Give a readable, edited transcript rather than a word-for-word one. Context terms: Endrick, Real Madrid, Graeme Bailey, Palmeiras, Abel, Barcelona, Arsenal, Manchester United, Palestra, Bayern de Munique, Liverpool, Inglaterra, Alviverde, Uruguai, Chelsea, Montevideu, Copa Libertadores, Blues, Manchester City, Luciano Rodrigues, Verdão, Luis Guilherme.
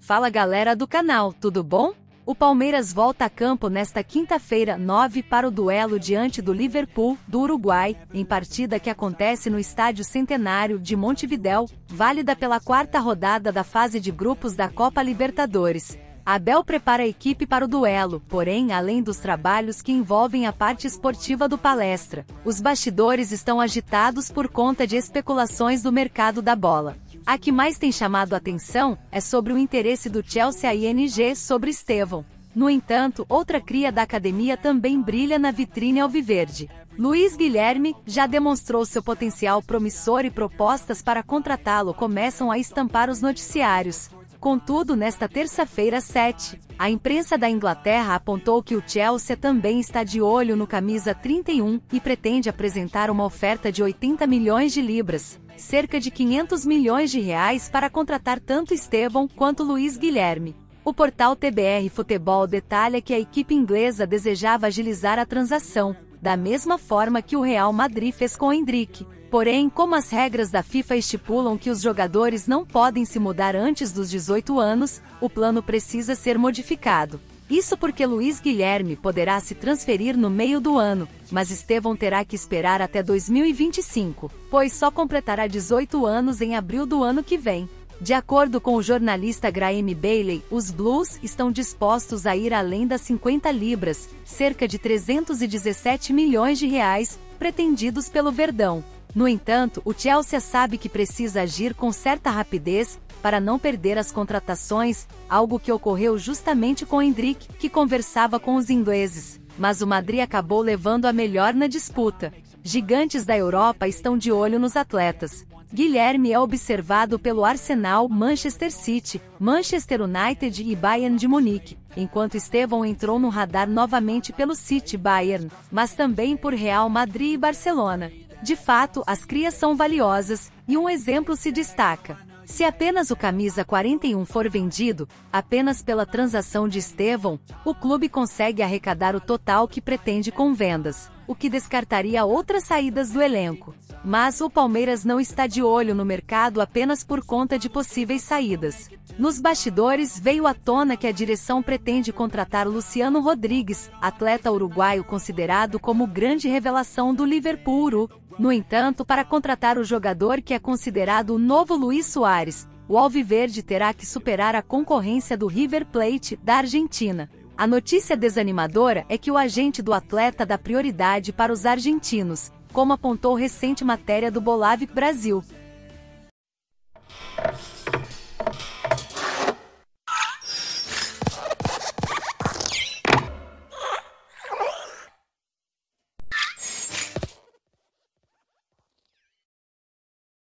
Fala galera do canal, tudo bom? O Palmeiras volta a campo nesta quinta-feira, 9, para o duelo diante do Liverpool, do Uruguai, em partida que acontece no Estádio Centenário de Montevidéu, válida pela quarta rodada da fase de grupos da Copa Libertadores. Abel prepara a equipe para o duelo, porém, além dos trabalhos que envolvem a parte esportiva do Palestra, os bastidores estão agitados por conta de especulações do mercado da bola. A que mais tem chamado a atenção é sobre o interesse do Chelsea à ING sobre Estevão. No entanto, outra cria da academia também brilha na vitrine alviverde. Luis Guilherme já demonstrou seu potencial promissor e propostas para contratá-lo começam a estampar os noticiários. Contudo, nesta terça-feira 7, a imprensa da Inglaterra apontou que o Chelsea também está de olho no camisa 31 e pretende apresentar uma oferta de 80 milhões de libras, cerca de 500 milhões de reais, para contratar tanto Estevão quanto Luis Guilherme. O portal TBR Futebol detalha que a equipe inglesa desejava agilizar a transação, da mesma forma que o Real Madrid fez com Endrick. Porém, como as regras da FIFA estipulam que os jogadores não podem se mudar antes dos 18 anos, o plano precisa ser modificado. Isso porque Luis Guilherme poderá se transferir no meio do ano, mas Estevão terá que esperar até 2025, pois só completará 18 anos em abril do ano que vem. De acordo com o jornalista Graeme Bailey, os Blues estão dispostos a ir além das 50 libras, cerca de 317 milhões de reais, pretendidos pelo Verdão. No entanto, o Chelsea sabe que precisa agir com certa rapidez para não perder as contratações, algo que ocorreu justamente com Endrick, que conversava com os ingleses, mas o Madrid acabou levando a melhor na disputa. Gigantes da Europa estão de olho nos atletas. Guilherme é observado pelo Arsenal, Manchester City, Manchester United e Bayern de Munique, enquanto Estevão entrou no radar novamente pelo City Bayern, mas também por Real Madrid e Barcelona. De fato, as crias são valiosas, e um exemplo se destaca. Se apenas o camisa 41 for vendido, apenas pela transação de Estevão, o clube consegue arrecadar o total que pretende com vendas, o que descartaria outras saídas do elenco. Mas o Palmeiras não está de olho no mercado apenas por conta de possíveis saídas. Nos bastidores veio à tona que a direção pretende contratar Luciano Rodrigues, atleta uruguaio considerado como grande revelação do Liverpool. No entanto, para contratar o jogador que é considerado o novo Luis Suárez, o Alviverde terá que superar a concorrência do River Plate, da Argentina. A notícia desanimadora é que o agente do atleta dá prioridade para os argentinos, como apontou recente matéria do Bolavip Brasil.